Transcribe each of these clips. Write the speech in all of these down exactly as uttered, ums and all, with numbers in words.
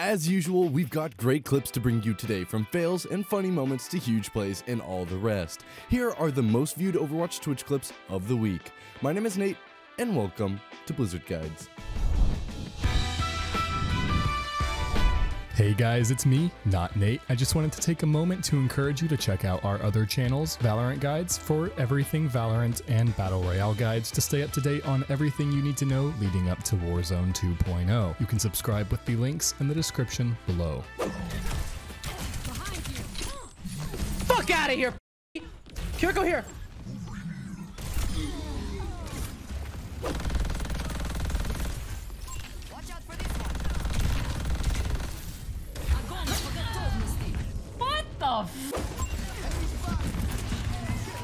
As usual, we've got great clips to bring you today, from fails and funny moments to huge plays and all the rest. Here are the most viewed Overwatch Twitch clips of the week. My name is Nate, and welcome to Blizzard Guides. Hey guys, it's me, not Nate. I just wanted to take a moment to encourage you to check out our other channels, Valorant Guides for everything Valorant and Battle Royale Guides to stay up to date on everything you need to know leading up to Warzone two point oh. You can subscribe with the links in the description below. Fuck out of here! Kiriko here!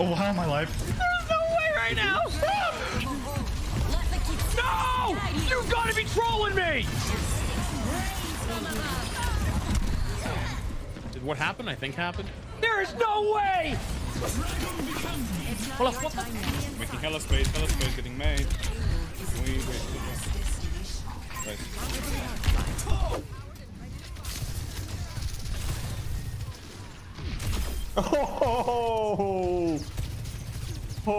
Oh, how am I alive? There's no way right now! No! You gotta be trolling me! Did what happened? I think happened. There is no way! Well, what the? Making hella space, hella space getting made. We wait. Oh, holy. Oh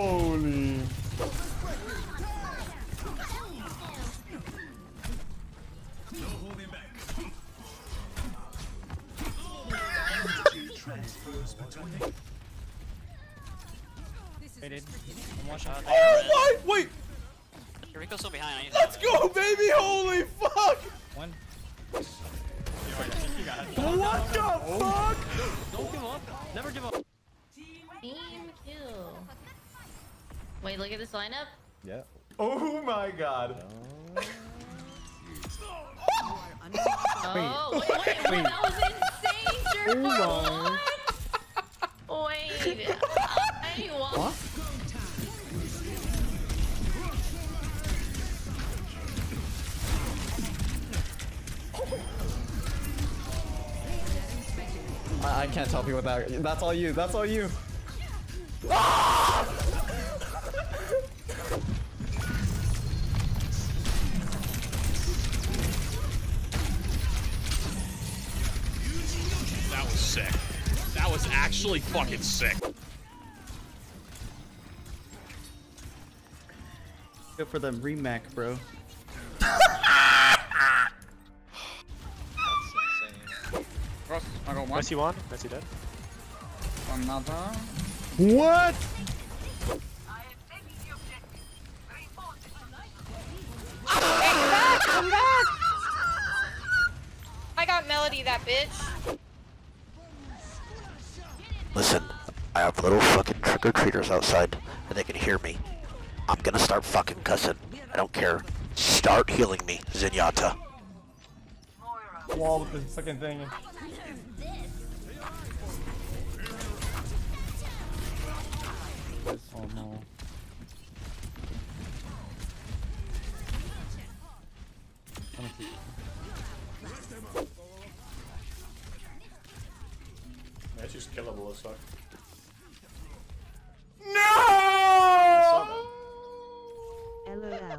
my, wait. Kiriko's still behind. Let's go, baby. Holy fuck. One. What the fuck? Don't give up. Never give up. Team kill. Wait, look at this lineup. Yeah. Oh my god. No. Oh, wait, wait, wait. Wait. That was insane, Drew. What? Wait. I want. What? I can't help you with that. That's all you. That's all you. Ah! That was sick. That was actually fucking sick. Go for the remac, bro. Mercy one, Mercy dead. Another. What? I am taking the objective. Come back! Come back! I got Melody, that bitch. Listen, I have little fucking trick or treaters outside, and they can hear me. I'm gonna start fucking cussing. I don't care. Start healing me, Zenyatta. Wall with the fucking thing. Oh no. That's just killable as fuck. No! LOL.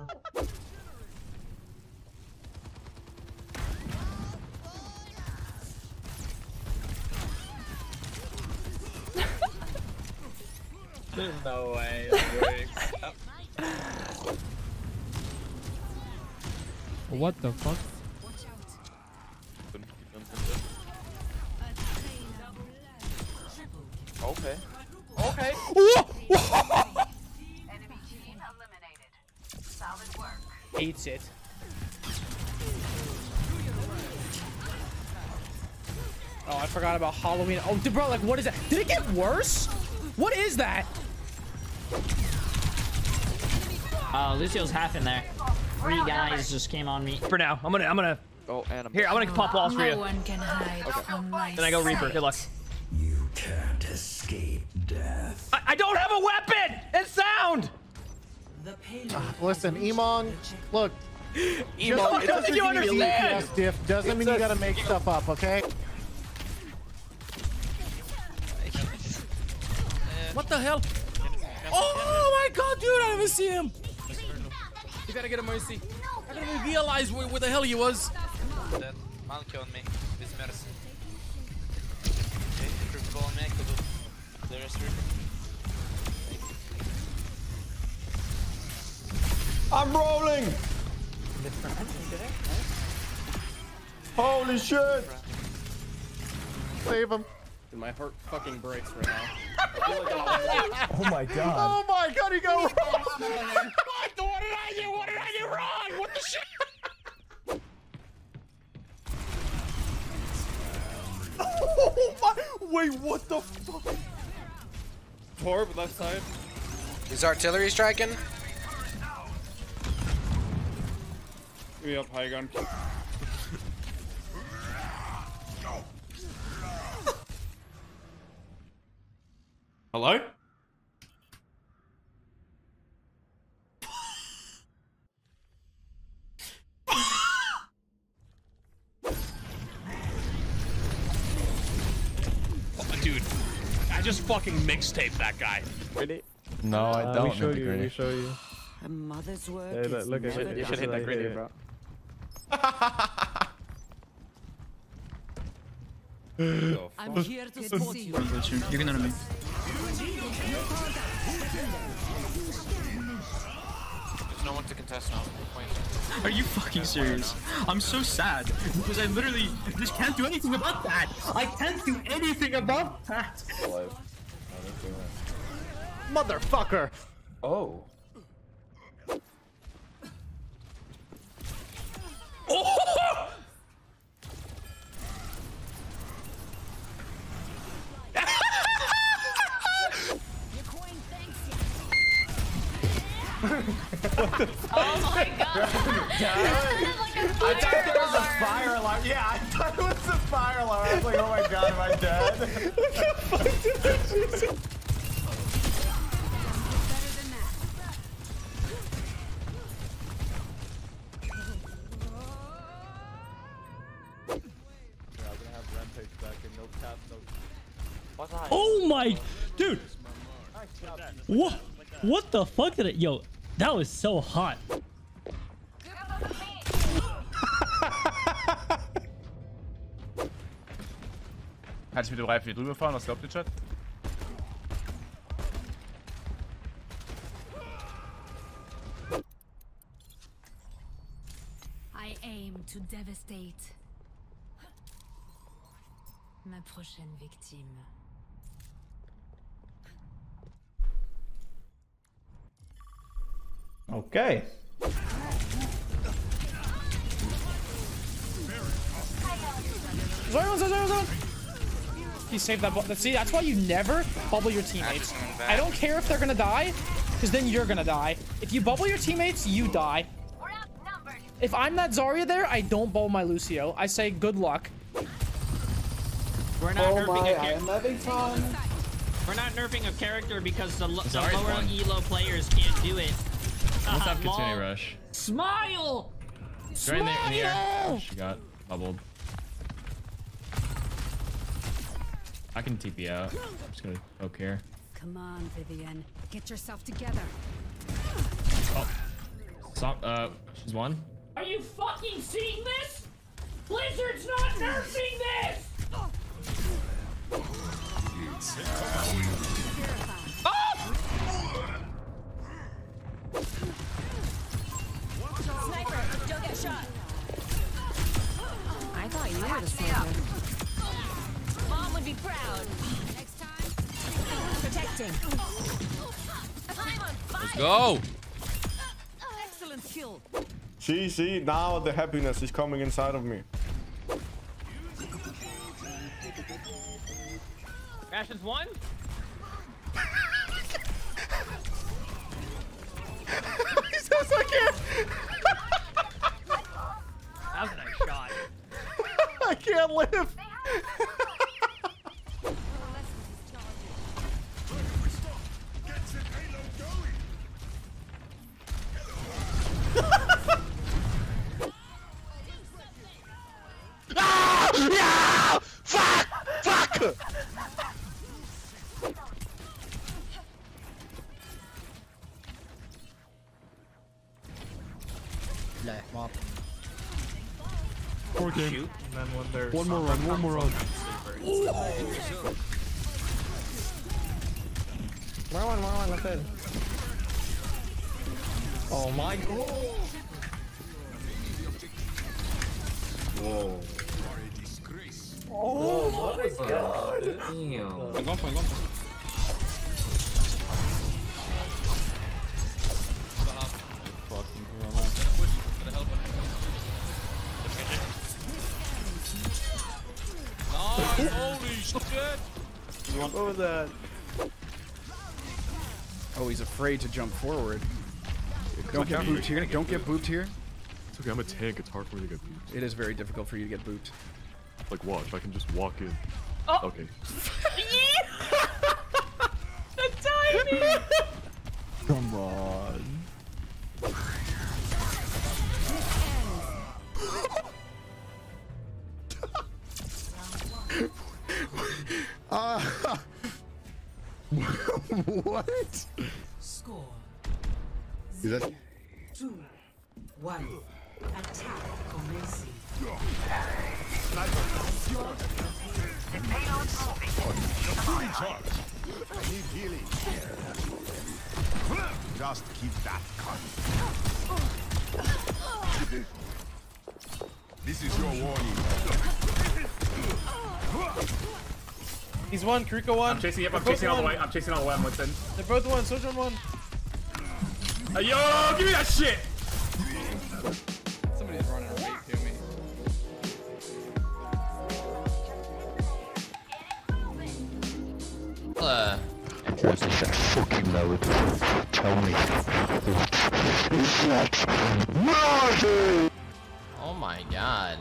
There's no way it works. What the fuck? Okay. Okay. Enemy team eliminated. Solid work. Eats it. Oh, I forgot about Halloween. Oh, bro, like, what is that? Did it get worse? What is that? Uh, Lucio's half in there. Three guys just came on me. For now, I'm gonna, I'm gonna. Oh, and I'm here. I'm gonna pop walls for you. No one can hide okay. from my then I go Reaper. Good luck. You can't escape death. I, I don't have a weapon. It's sound. Uh, listen, Emon. Look. Emon doesn't, doesn't you understand? Diff doesn't it's mean you gotta make stuff up, okay? What the hell? Oh my god, dude, I haven't seen him. You gotta get a Mercy. I didn't even realize where, where the hell he was. Monkey on me with Mercy. Okay, Reaper on me, I could do the rest Reaper. I'm rolling! Holy shit! Save him. Dude, my heart fucking breaks right now. Oh my god. Oh my god, he got wrong! What did I do? What did I do wrong? What the shit? Oh my! Wait, what the fuck? Torb, left side. Is artillery striking? We up high gun. Hello? Dude, I just fucking mixtape that guy. Ready? No, I don't. Uh, we show you. We show you. A mother's work. Hey, look, look, is never you should hit that grenade, bro. Oh, I'm here to support you. You're gonna miss. There's no one to contest now. Are you fucking serious? I'm so sad because I literally just can't do anything about that. I can't do anything about that. Motherfucker. Oh. Oh! Oh my god! I thought there was a fire alarm. Yeah, I thought it was a fire alarm. I was like, oh my god, am I dead? What the fuck did I do? Oh my, dude! What? What the fuck did it? Yo, that was so hot. Kann ich mit dem Reifen hier drüber fahren? Was glaubt ihr, Chat? I aim to devastate. Ma prochaine victime. Okay. Zarya, Zarya, Zarya. He saved that ball. See, that's why you never bubble your teammates. I don't care if they're gonna die, because then you're gonna die. If you bubble your teammates, you die. If I'm that Zarya there, I don't bubble my Lucio. I say good luck. We're not oh nerfing my, a character. We're not nerfing a character because the, the lower fun. Elo players can't do it. Let's have continue rush. Smile! Smile! Right in the, in the air. She got bubbled. I can T P out. I'm just gonna poke here. Come on, Vivian. Get yourself together. Oh. Stop. Uh, she's one. Are you fucking seeing this? Blizzard's not nerfing this! Oh! Sniper, don't get shot. I thought you were the sniper. Mom would be proud. Next time, protecting. I'm on fire. Let's go. Excellent kill. See, see, now the happiness is coming inside of me. Ash is one. He sounds like it. That was a nice shot. I can't live. Ah! Yeah! Fuck! Fuck! game. Shoot, and then when there's one more run, one more run. More one, more one, left side. Oh my god. Whoa. Oh, oh my god. god. Damn. I'm going for, I'm going for. What was that? Oh, he's afraid to jump forward. Don't get booped here. Don't get booped here. It's okay, I'm a tank. It's hard for me to get booped. It is very difficult for you to get booped. Like, watch. I can just walk in. Oh. Okay. The timing! Come on. Uh, what? Score. Zero, that... two, one. Attack for Mercy. The payload's moving. I need healing. Just keep that coming. This is your warning. He's one, Kiriko one. I'm chasing, yep, I'm chasing all the way. I'm chasing all the way, I'm Winston. They're both one, Soldier one. Uh, yo, give me that shit! Somebody's running away to me. Uh. Interesting. Fucking load. Tell me. Oh my god.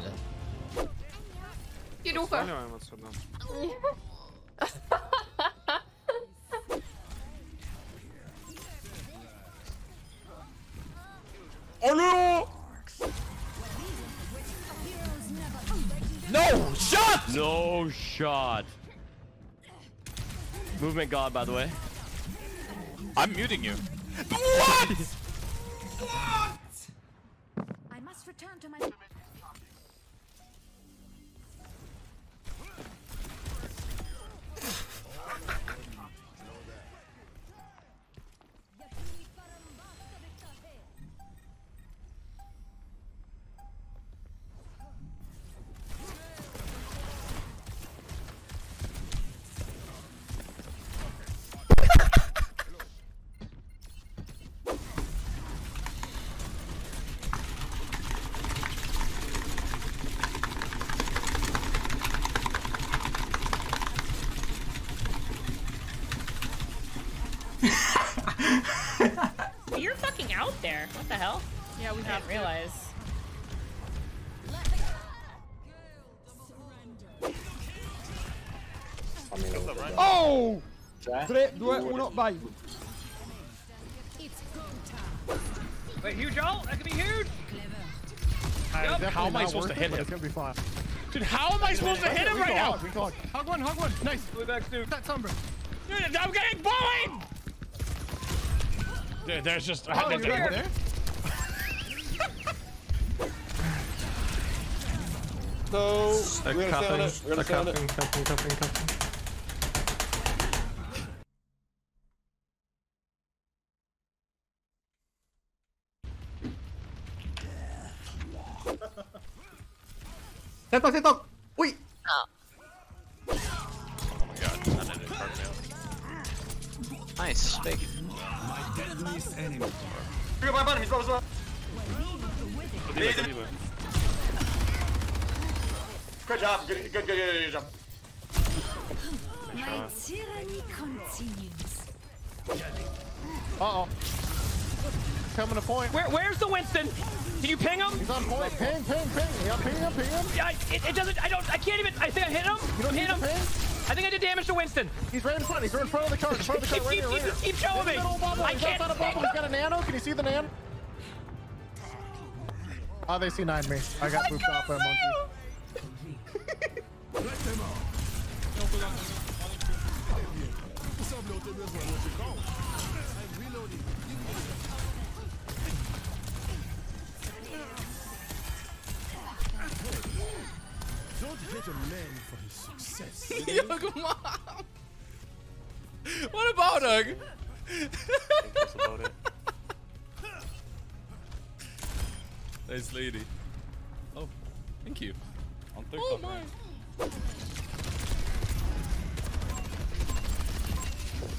You don't fuck. Oh no! No shot! No shot. Movement god, by the way. I'm muting you. What? What? I must return to my. You're fucking out there. What the hell? Yeah, we didn't realize. Oh! three, two, one, bye. Wait, huge ult? That could be huge! Yep. How am I supposed to hit him? It's gonna be fine. Dude, how am I supposed to hit him right now? Hug one, hug one. Nice. Way back, dude. That's Umbra. Dude, I'm getting bullied! Dude, there's just. Oh, you're there. There? So we're gonna sound it. We're gonna sound it. Cuffing, cuffing, cuffing. Set talk, set talk. Wait. Oh my god! I'm in it now. Nice, big. Deadliest enemy. He's by bottom, he's low as well. Good job, good, good, good, good job. My tyranny continues. Uh oh. Coming to point. Where, where's the Winston? Can you ping him? He's on point. Ping, ping, ping. Yeah, ping him, ping him. Yeah, it, it doesn't, I don't, I can't even, I think I hit him. You don't hit him. Ping? I think I did damage to Winston. He's right in front. He's right in front of the car. In front of the car. Keep, right keep, here, keep, keep showing me. I he's can't. Of he's got a nano. Can you see the nano? Oh, they C nine me. I got I pooped off by a monkey. What a man for his success. Young mom. What about Ugg? That's about it. Nice lady. Oh, thank you. On TikTok. Oh my.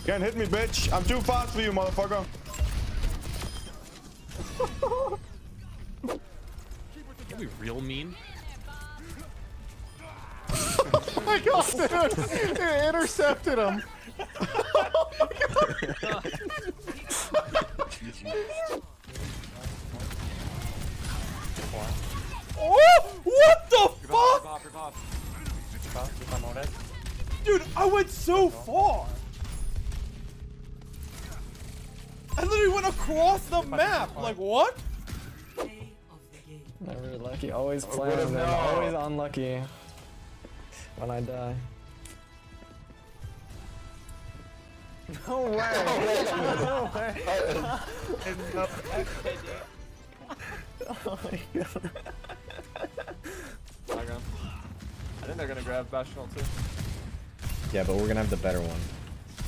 Can't hit me, bitch. I'm too fast for you, motherfucker. Are we real mean? Oh my god, dude. It intercepted him. Oh my god. Oh, what the fuck? Dude, I went so far. I literally went across the map. Like, what? Never lucky, always planned, and always unlucky when I die. No way! No way! Oh my god. I think they're gonna grab Bastion too. Yeah, but we're gonna have the better one.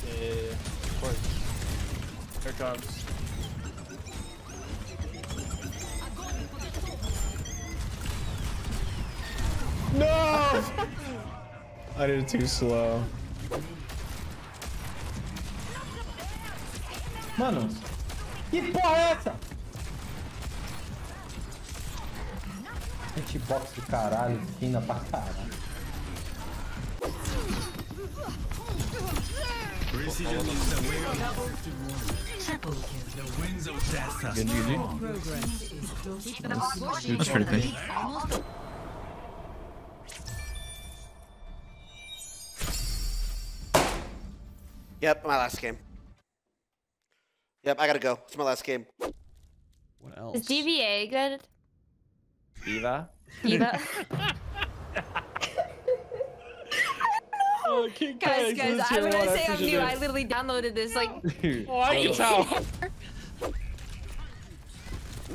Yeah, yeah, yeah. Of course. Here it comes. No! I did it too slow. Mano, que porra é essa? Hitbox do caralho, esquina pra caralho. Yep, my last game. Yep, I gotta go. It's my last game. What else? Is D V A good? D.Va? D.Va? Oh, guys, guys, guys I, when I say I'm new, I literally downloaded this like... Oh, I can tell.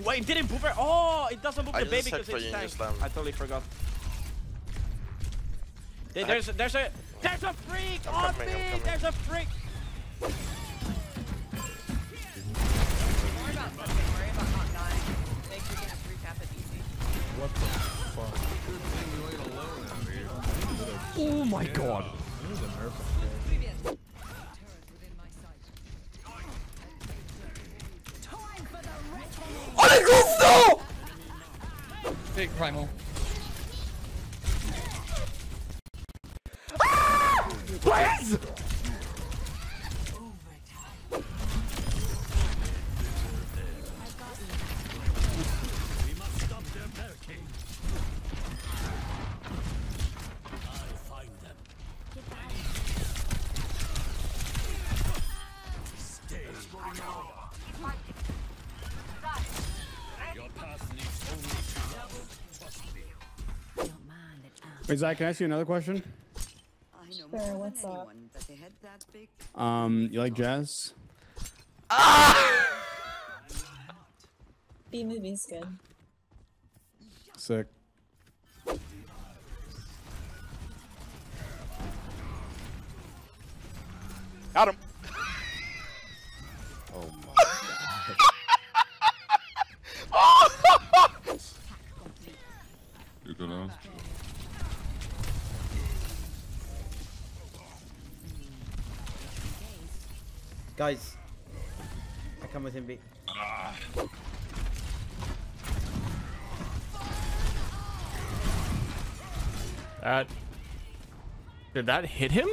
Wait, it didn't move her. Oh, it doesn't move I the baby because it's tanked. I totally forgot. There's, there's, a, there's a... There's a freak I'm on coming, me! There's a freak! What the fuck? Oh my god! Oh, they goofed though! Big primal. Ah! Please! Wait, Zach, can I ask you another question? Sure, what's up? Um, you like jazz? Ah! B-movie's good. Sick. Got him! Oh my god. Oh! You're gonna ask me. Guys, I come with him, B. Ah. That... Did that hit him?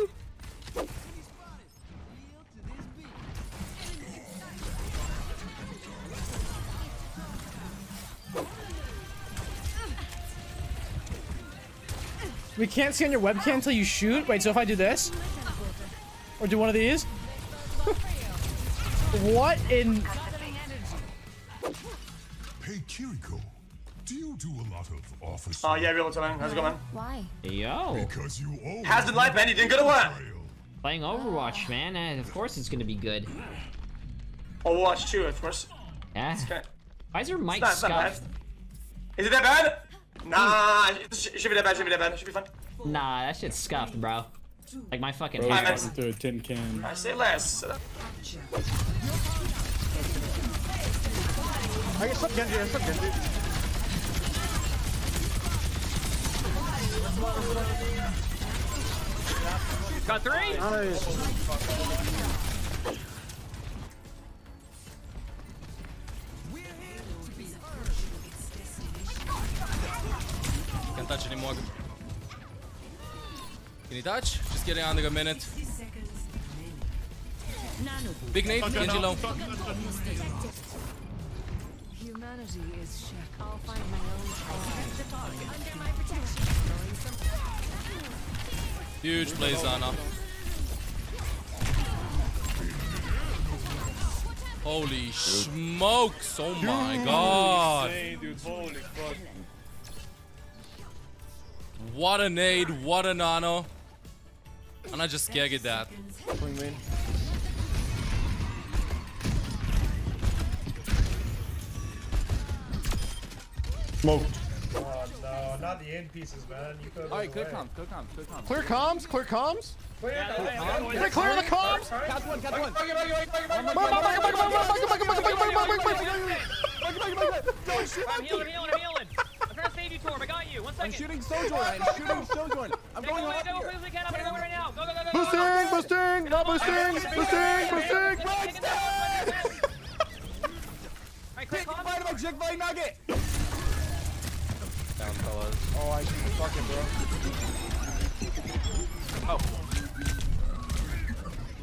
We can't scan your webcam until you shoot? Wait, so if I do this? Or do one of these? What in... Hey Kiriko, do you do a lot of office? Oh yeah, real time. How's it going, man? Why? Yo. Because you always hasn't life man, you didn't go to work. Playing Overwatch, man, and of course it's gonna be good. Overwatch two, of course. Yeah. Okay. Why is your mic scuffed? Is it that bad? Nah, it should be that bad. Should be that bad. Should be fun. Nah, that shit's scuffed, bro. Like my fucking hand. I'm through a tin can. I say less. I guess up Genji, I guess up Genji. Got three? Nice. Can't touch anymore. Can you touch? Just getting under a minute. Big nade, Genji low. Humanity is shackled. I'll find my own target. Under my protection. Huge play, Zana. Holy dude. Smokes! Oh dude. My god! Insane, dude. Holy fuck. What a nade, what a nano. And I just gagged that. Smoked. Oh no, not the end pieces, man. Alright, clear comms, clear comms, clear comms. Clear comms, clear comms? Clear comms? Can I clear the comms? Catch one, catch one. I'm healing, I'm healing, I'm healing. I'm trying to save you, Torb. I got you. One second. I'm shooting Soldier. I'm shooting Soldier. I'm going up here. I'm going right now. Go, go, go, go. Boosting, boosting, not boosting, boosting, boosting. Take the fight about Jig Bite Nugget. Down, fellas. Oh, I see the fucking bro. Oh.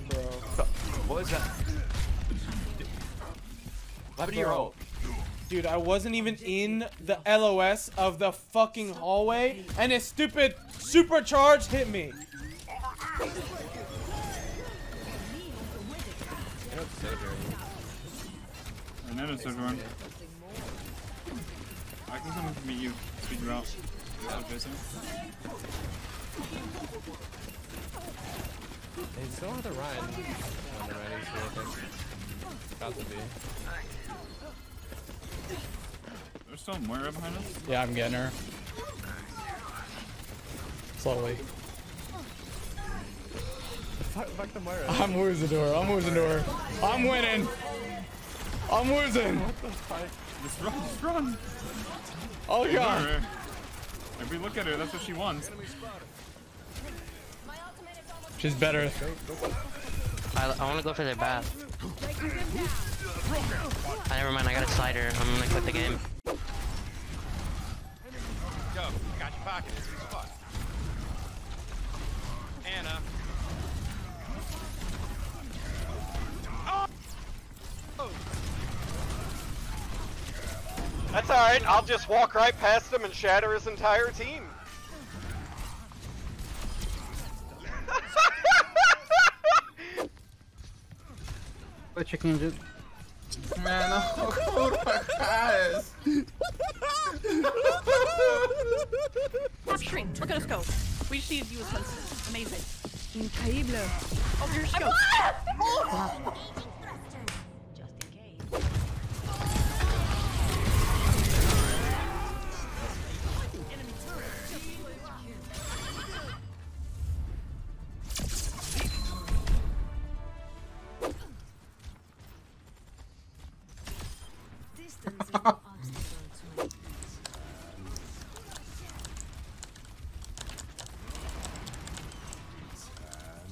Bro. What was that? What happened to your ult? Dude, I wasn't even in the L O S of the fucking hallway, and a stupid supercharge hit me. I noticed everyone. I can come meet you. Speed route. They still have the ride. On the right, it's got to be. There's still Moira behind us? Yeah, I'm getting her. Slowly. Fuck, fuck the Moira. I'm losing to her. I'm losing to her. I'm winning. I'm losing. What the fuck? Just run, just run. Oh, God. If we look at her, that's what she wants. She's better. I, I want to go for their bath. Oh, never mind, I got a slider. I'm gonna quit the game. Go, I got your pocket. It's your spot. Anna. Oh. Oh. That's alright, I'll just walk right past him and shatter his entire team. What you can do? Man, oh, oh my guys! Look at us go. We see you as hunters. Amazing. Incredible. Oh, here's go. Oh. Just in case.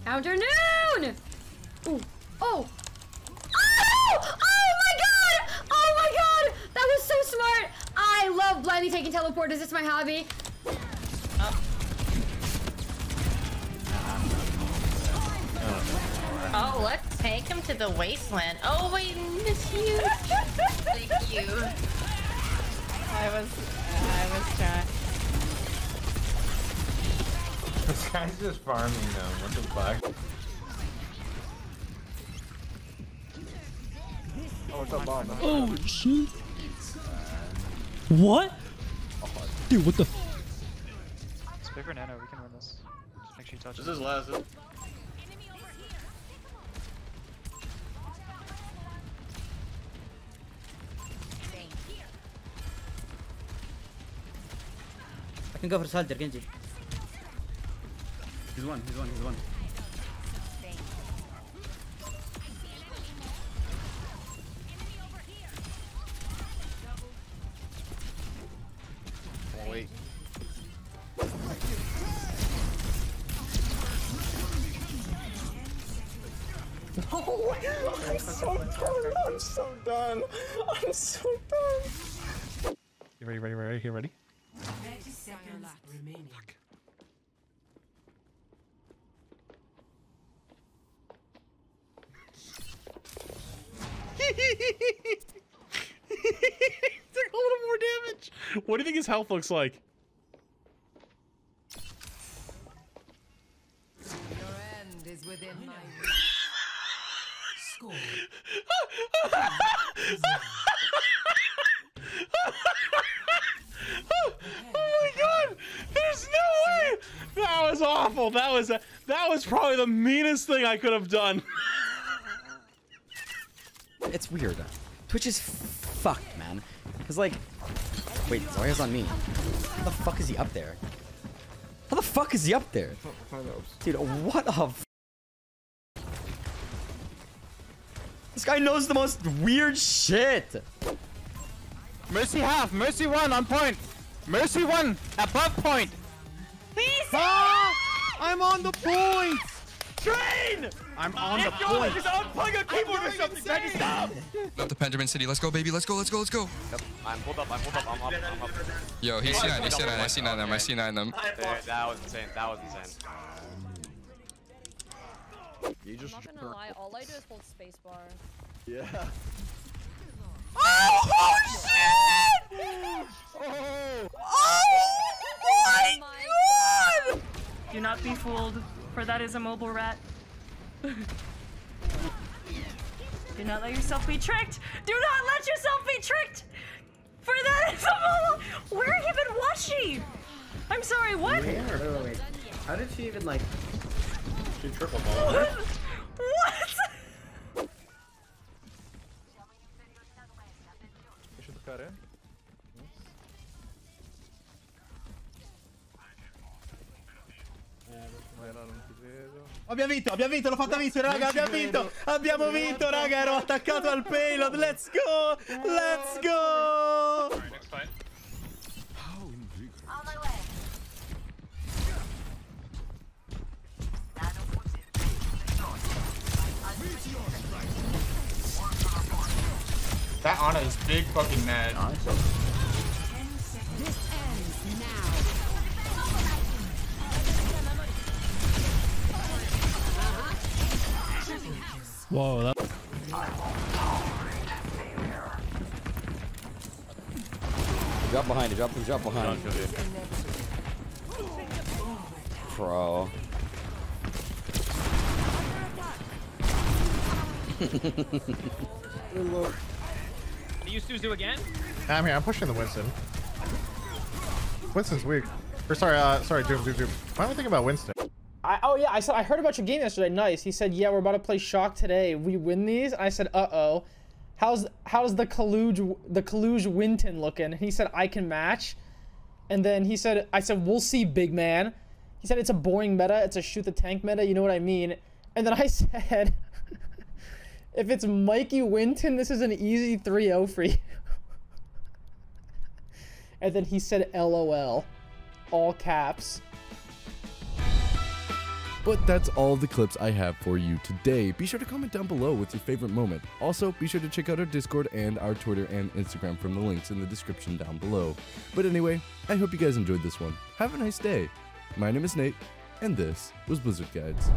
Afternoon! Ooh. Oh! Oh! Oh my god! Oh my god! That was so smart! I love blindly taking teleporters, it's my hobby. Oh. Oh, let's take him to the wasteland. Oh wait, miss you! Thank you. I was... I was trying. This guy's just farming now, what the fuck? Oh, it's a bomb. Oh, shit. What? Dude, what the f- It's bigger nano, we can run this. Just make sure you touch it. This is last. I can go for Soldier, Genji. He's one, he's one, he's one. Oh, wait. No way! I'm so done! I'm so done! I'm so done! You ready, ready, ready, here, ready? thirty seconds remaining. Fuck. Took a little more damage. What do you think his health looks like? Your end is within my reach. Score. Oh my god! There's no way. That was awful. That was a, that was probably the meanest thing I could have done. It's weird. Twitch is fucked, man. Cause like, wait, Zarya's on me. How the fuck is he up there? How the fuck is he up there? Dude, what a f This guy knows the most weird shit. Mercy half, Mercy one on point. Mercy one above point. Please! Ah, I'm on the point. Train! I'm on the point. Just unplug your keyboard or something. Back it up. Up to Benjamin City. Let's go, baby. Let's go. Let's go. Let's go. Yep. I'm pulled up. I'm pulled up. I'm up. I'm up. Yo, he's C nine. He's C nine. I see nine them. I see nine them. That was insane. That was insane. You just. I'm not gonna lie. All I do is hold spacebar. Yeah. Oh, oh shit! Oh! Oh my god! Do not be fooled. For that is a mobile rat. Do not let yourself be tricked. Do not let yourself be tricked. For that is a mobile. Where have you been watching? I'm sorry. What? Wait, wait, wait. How did she even like? She triple ball. What? What? You should look at it. Abbiamo vinto, abbiamo vinto, l'ho fatta vincere raga, abbiamo vinto, abbiamo vinto raga, ero attaccato al payload, let's go, let's go! Alright, next fight. On my way. That Ana is big fucking mad. Whoa, that drop behind it, drop him, drop behind it. Bro. Do you Suzu again? I'm here, I'm pushing the Winston. Winston's weak. Or sorry, uh sorry, Doom, Doom, Doom. Why am I thinking about Winston? I, oh yeah, I saw, I heard about your game yesterday. Nice. He said, "Yeah, we're about to play Shock today. We win these." And I said, "Uh oh, how's how's the Kaluj the Kaluj Winton looking?" And he said, "I can match." And then he said, "I said we'll see, big man." He said, "It's a boring meta. It's a shoot the tank meta. You know what I mean?" And then I said, "If it's Mikey Winton, this is an easy three oh for you." And then he said, "LOL," all caps. But that's all the clips I have for you today. Be sure to comment down below with your favorite moment. Also, be sure to check out our Discord and our Twitter and Instagram from the links in the description down below. But anyway, I hope you guys enjoyed this one. Have a nice day. My name is Nate, and this was Blizzard Guides.